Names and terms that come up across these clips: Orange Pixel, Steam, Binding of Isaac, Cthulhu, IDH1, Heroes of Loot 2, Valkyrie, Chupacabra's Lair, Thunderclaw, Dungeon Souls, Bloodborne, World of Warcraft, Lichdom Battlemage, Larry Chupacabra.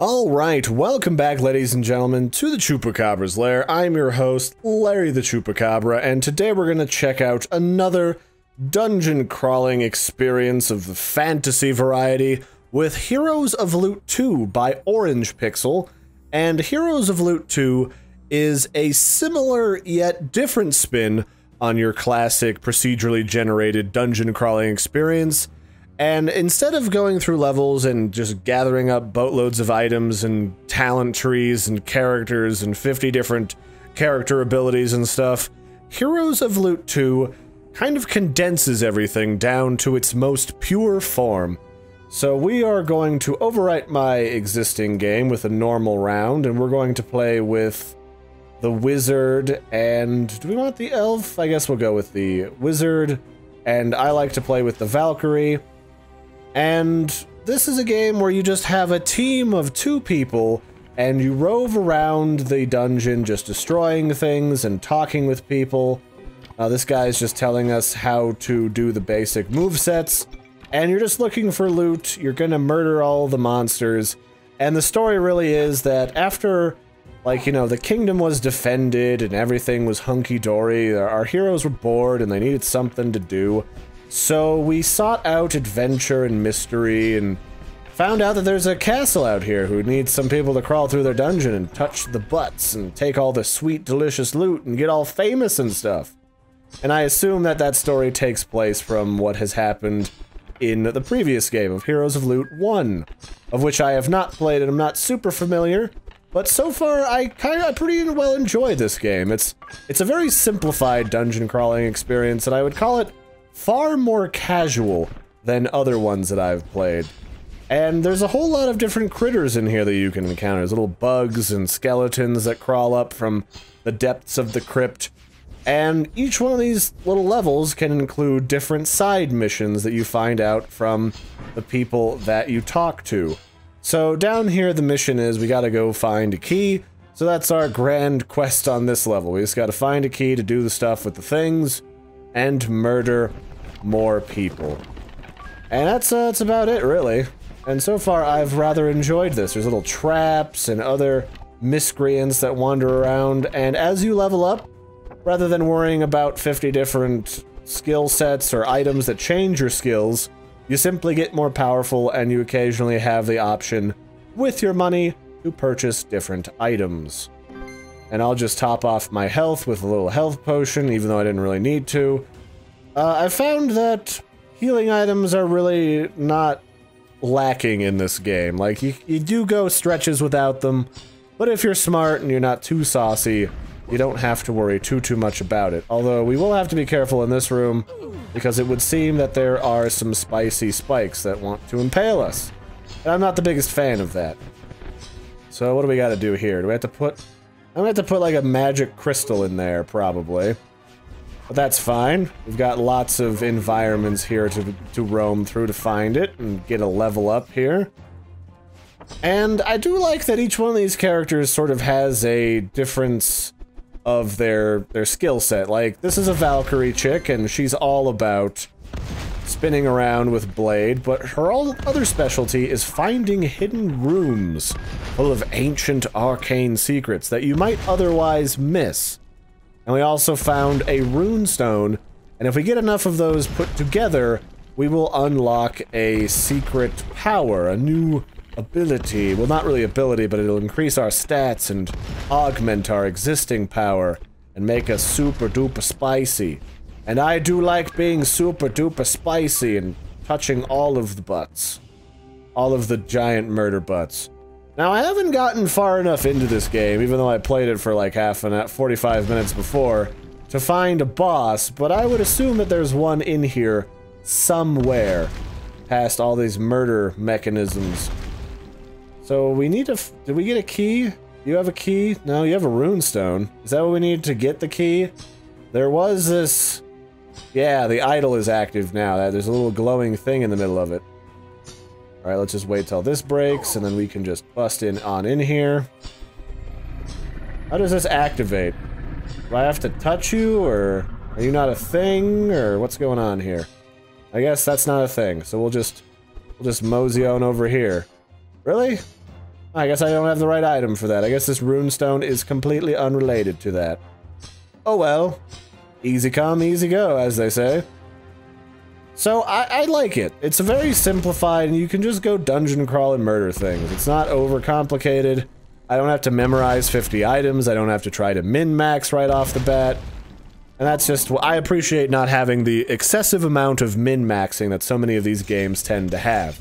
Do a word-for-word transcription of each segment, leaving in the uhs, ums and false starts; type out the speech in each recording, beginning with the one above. Alright, welcome back, ladies and gentlemen, to the Chupacabra's Lair. I'm your host, Larry the Chupacabra, and today we're going to check out another dungeon crawling experience of the fantasy variety with Heroes of Loot two by Orange Pixel. And Heroes of Loot two is a similar yet different spin on your classic procedurally generated dungeon crawling experience. And instead of going through levels and just gathering up boatloads of items and talent trees and characters and fifty different character abilities and stuff, Heroes of Loot two kind of condenses everything down to its most pure form. So we are going to overwrite my existing game with a normal round, and we're going to play with the wizard and... do we want the elf? I guess we'll go with the wizard, and I like to play with the Valkyrie. And this is a game where you just have a team of two people and you rove around the dungeon just destroying things and talking with people. Uh, this guy is just telling us how to do the basic movesets, and you're just looking for loot. You're gonna murder all the monsters. And the story really is that after, like, you know, the kingdom was defended and everything was hunky-dory, our heroes were bored and they needed something to do. So we sought out adventure and mystery and found out that there's a castle out here who needs some people to crawl through their dungeon and touch the butts and take all the sweet, delicious loot and get all famous and stuff. And I assume that that story takes place from what has happened in the previous game of Heroes of Loot one, of which I have not played and I'm not super familiar, but so far I kind of pretty well enjoy this game. It's, it's a very simplified dungeon crawling experience, and I would call it far more casual than other ones that I've played. And there's a whole lot of different critters in here that you can encounter. There's little bugs and skeletons that crawl up from the depths of the crypt. And each one of these little levels can include different side missions that you find out from the people that you talk to. So down here the mission is we gotta go find a key. So that's our grand quest on this level. We just gotta find a key to do the stuff with the things and murder more people. And that's, uh, that's about it, really. And so far, I've rather enjoyed this. There's little traps and other miscreants that wander around, and as you level up, rather than worrying about fifty different skill sets or items that change your skills, you simply get more powerful, and you occasionally have the option, with your money, to purchase different items. And I'll just top off my health with a little health potion, even though I didn't really need to. Uh, I found that healing items are really not lacking in this game. Like, you, you do go stretches without them, but if you're smart and you're not too saucy, you don't have to worry too, too much about it. Although, we will have to be careful in this room, because it would seem that there are some spicy spikes that want to impale us. And I'm not the biggest fan of that. So, what do we gotta do here? Do we have to put... I'm gonna have to put like a magic crystal in there, probably. But that's fine. We've got lots of environments here to, to roam through to find it and get a level up here. And I do like that each one of these characters sort of has a difference of their, their skill set. Like, this is a Valkyrie chick, and she's all about spinning around with Blade, but her other specialty is finding hidden rooms full of ancient arcane secrets that you might otherwise miss. And we also found a runestone, and if we get enough of those put together, we will unlock a secret power, a new ability. Well, not really ability, but it'll increase our stats and augment our existing power and make us super duper spicy. And I do like being super duper spicy and touching all of the butts. All of the giant murder butts. Now, I haven't gotten far enough into this game, even though I played it for like half an hour, forty-five minutes before, to find a boss, but I would assume that there's one in here somewhere, past all these murder mechanisms. So we need to... F did we get a key? You have a key? No, you have a runestone. Is that what we need to get the key? There was this... Yeah, the idol is active now. There's a little glowing thing in the middle of it. Alright, let's just wait till this breaks, and then we can just bust in on in here. How does this activate? Do I have to touch you, or are you not a thing, or what's going on here? I guess that's not a thing, so we'll just... We'll just mosey on over here. Really? I guess I don't have the right item for that. I guess this runestone is completely unrelated to that. Oh well. Easy come, easy go, as they say. So, I, I like it. It's a very simplified, and you can just go dungeon crawl and murder things. It's not overcomplicated. I don't have to memorize fifty items. I don't have to try to min-max right off the bat. And that's just... I appreciate not having the excessive amount of min-maxing that so many of these games tend to have.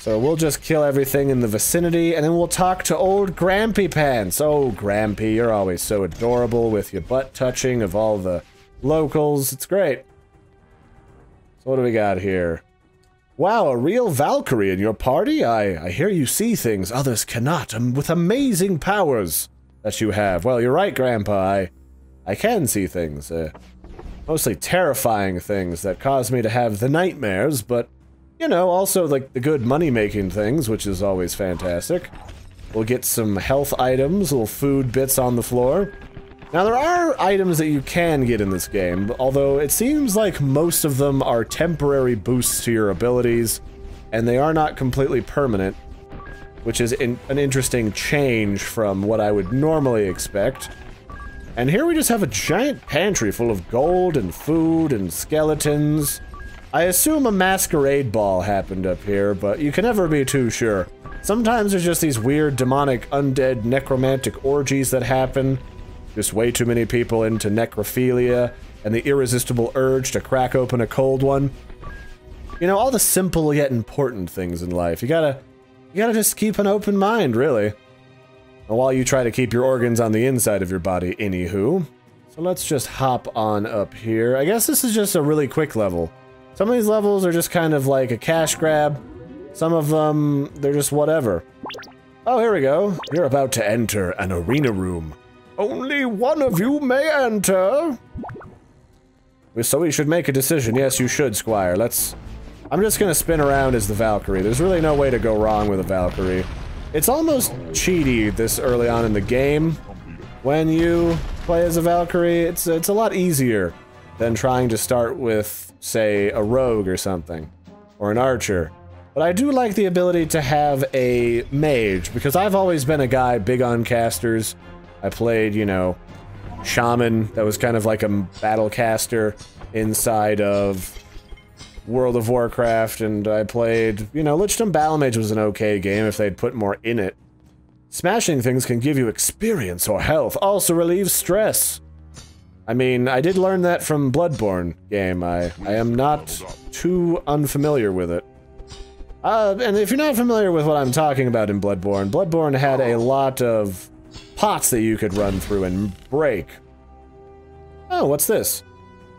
So we'll just kill everything in the vicinity, and then we'll talk to old Grampy Pants. Oh, Grampy, you're always so adorable with your butt touching of all the locals. It's great. So what do we got here? Wow, a real Valkyrie in your party? I, I hear you see things others cannot, um, with amazing powers that you have. Well, you're right, Grandpa. I, I can see things. Uh, mostly terrifying things that cause me to have the nightmares, but... You know, also, like, the good money-making things, which is always fantastic. We'll get some health items, little food bits on the floor. Now, there are items that you can get in this game, although it seems like most of them are temporary boosts to your abilities, and they are not completely permanent, which is in an interesting change from what I would normally expect. And here we just have a giant pantry full of gold and food and skeletons. I assume a masquerade ball happened up here, but you can never be too sure. Sometimes there's just these weird, demonic, undead, necromantic orgies that happen. Just way too many people into necrophilia, and the irresistible urge to crack open a cold one. You know, all the simple yet important things in life. You gotta, you gotta just keep an open mind, really. And while you try to keep your organs on the inside of your body, anywho. So let's just hop on up here. I guess this is just a really quick level. Some of these levels are just kind of like a cash grab. Some of them, they're just whatever. Oh, here we go. You're about to enter an arena room. Only one of you may enter. So we should make a decision. Yes, you should, Squire. Let's... I'm just gonna spin around as the Valkyrie. There's really no way to go wrong with a Valkyrie. It's almost cheaty this early on in the game. When you play as a Valkyrie, it's, it's a lot easier than trying to start with, say, a rogue or something, or an archer. But I do like the ability to have a mage, because I've always been a guy big on casters. I played, you know, shaman, that was kind of like a battle caster inside of World of Warcraft, and I played, you know, Lichdom Battlemage was an okay game if they'd put more in it. Smashing things can give you experience or health, also relieves stress. I mean, I did learn that from Bloodborne game. I, I am not too unfamiliar with it. Uh, and if you're not familiar with what I'm talking about in Bloodborne, Bloodborne had a lot of pots that you could run through and break. Oh, what's this?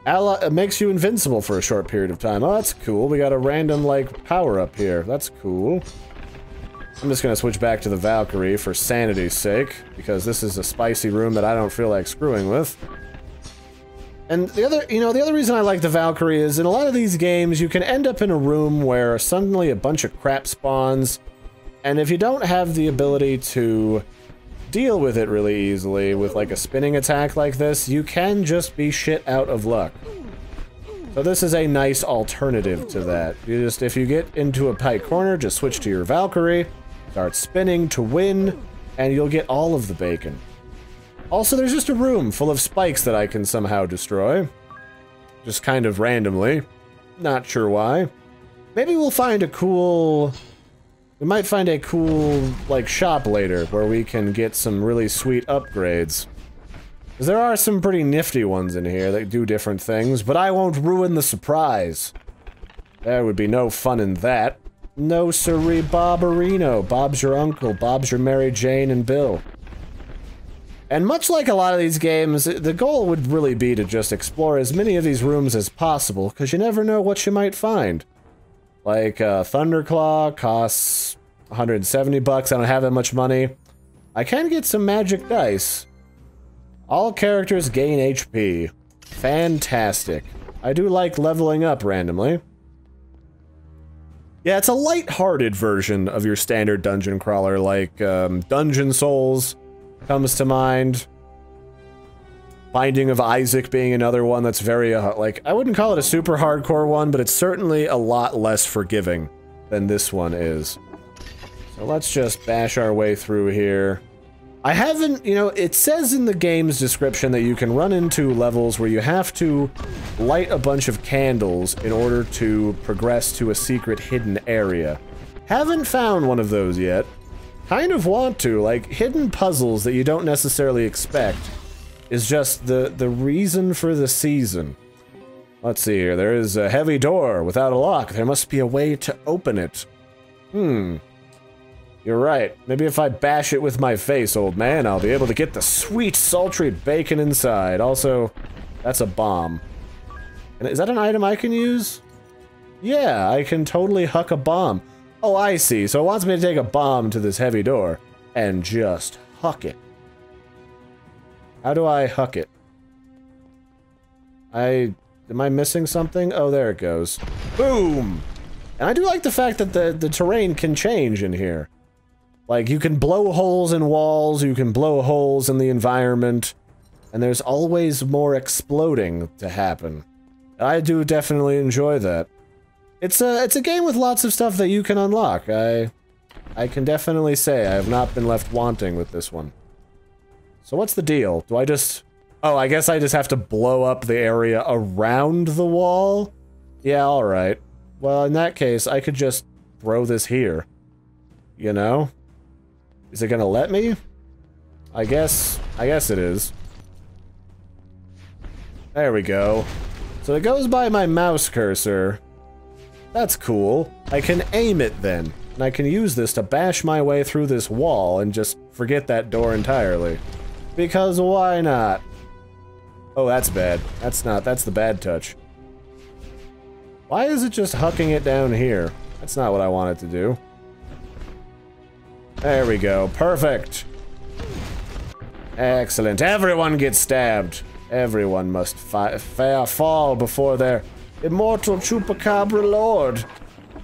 Ally makes you invincible for a short period of time. Oh, that's cool. We got a random, like, power-up here. That's cool. I'm just gonna switch back to the Valkyrie for sanity's sake, because this is a spicy room that I don't feel like screwing with. And the other, you know, the other reason I like the Valkyrie is in a lot of these games, you can end up in a room where suddenly a bunch of crap spawns, and if you don't have the ability to deal with it really easily with like a spinning attack like this, you can just be shit out of luck. So this is a nice alternative to that. You just, if you get into a tight corner, just switch to your Valkyrie, start spinning to win, and you'll get all of the bacon. Also, there's just a room full of spikes that I can somehow destroy. Just kind of randomly. Not sure why. Maybe we'll find a cool... We might find a cool, like, shop later where we can get some really sweet upgrades. Because there are some pretty nifty ones in here that do different things, but I won't ruin the surprise. There would be no fun in that. No siree, Bobberino. Bob's your uncle. Bob's your Mary Jane and Bill. And much like a lot of these games, the goal would really be to just explore as many of these rooms as possible, because you never know what you might find. Like, uh, Thunderclaw costs one hundred seventy bucks, I don't have that much money. I can get some magic dice. All characters gain H P. Fantastic. I do like leveling up randomly. Yeah, it's a light-hearted version of your standard dungeon crawler, like, um, Dungeon Souls comes to mind. Binding of Isaac being another one that's very, uh, like, I wouldn't call it a super hardcore one, but it's certainly a lot less forgiving than this one is. So let's just bash our way through here. I haven't, you know, it says in the game's description that you can run into levels where you have to light a bunch of candles in order to progress to a secret hidden area. Haven't found one of those yet. Kind of want to, like, hidden puzzles that you don't necessarily expect is just the, the reason for the season. Let's see here, there is a heavy door without a lock. There must be a way to open it. Hmm. You're right. Maybe if I bash it with my face, old man, I'll be able to get the sweet, sultry bacon inside. Also, that's a bomb. And is that an item I can use? Yeah, I can totally huck a bomb. Oh, I see. So it wants me to take a bomb to this heavy door and just huck it. How do I huck it? I... Am I missing something? Oh, there it goes. Boom! And I do like the fact that the, the terrain can change in here. Like, you can blow holes in walls, you can blow holes in the environment, and there's always more exploding to happen. I do definitely enjoy that. It's a, it's a game with lots of stuff that you can unlock. I, I can definitely say I have not been left wanting with this one. So what's the deal? Do I just... Oh, I guess I just have to blow up the area around the wall? Yeah, alright. Well, in that case, I could just throw this here. You know? Is it gonna let me? I guess... I guess it is. There we go. So it goes by my mouse cursor. That's cool. I can aim it then. And I can use this to bash my way through this wall and just forget that door entirely. Because why not? Oh, that's bad. That's not... That's the bad touch. Why is it just hucking it down here? That's not what I wanted to do. There we go. Perfect. Excellent. Everyone gets stabbed. Everyone must fi fair fall before their immortal Chupacabra Lord,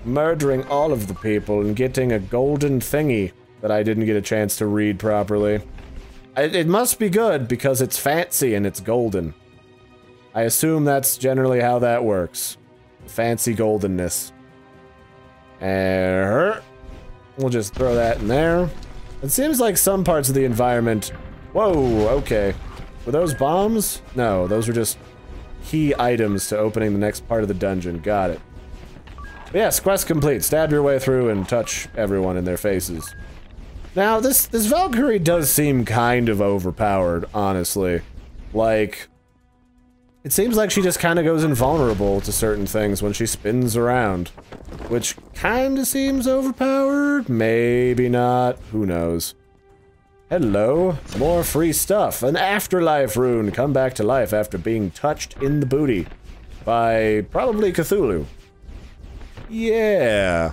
murdering all of the people and getting a golden thingy that I didn't get a chance to read properly. It, it must be good because it's fancy and it's golden. I assume that's generally how that works. Fancy goldenness. And we'll just throw that in there. It seems like some parts of the environment... Whoa, okay. Were those bombs? No, those were just key items to opening the next part of the dungeon. Got it. But yes, quest complete. Stab your way through and touch everyone in their faces. Now, this, this Valkyrie does seem kind of overpowered, honestly. Like... It seems like she just kind of goes invulnerable to certain things when she spins around. Which kind of seems overpowered? Maybe not. Who knows? Hello. More free stuff. An afterlife rune. Come back to life after being touched in the booty. By probably Cthulhu. Yeah.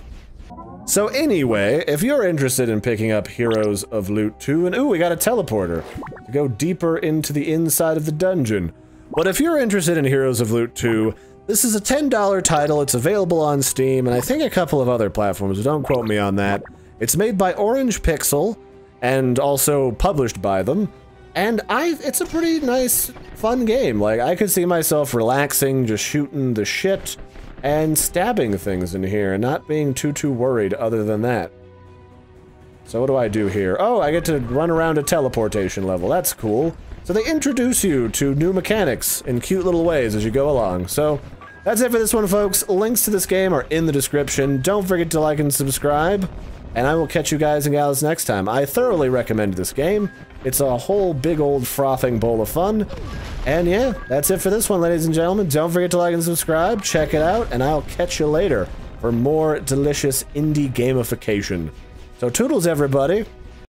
So anyway, if you're interested in picking up Heroes of Loot two, and ooh, we got a teleporter to go deeper into the inside of the dungeon. But if you're interested in Heroes of Loot two, this is a ten dollar title. It's available on Steam, and I think a couple of other platforms, don't quote me on that. It's made by Orange Pixel, and also published by them. And I, it's a pretty nice, fun game. Like, I could see myself relaxing, just shooting the shit, and stabbing things in here, and not being too, too worried other than that. So what do I do here? Oh, I get to run around a teleportation level. That's cool. So they introduce you to new mechanics in cute little ways as you go along. So that's it for this one, folks. Links to this game are in the description. Don't forget to like and subscribe, and I will catch you guys and gals next time. I thoroughly recommend this game. It's a whole big old frothing bowl of fun. And yeah, that's it for this one, ladies and gentlemen. Don't forget to like and subscribe. Check it out, and I'll catch you later for more delicious indie gamification. So toodles, everybody.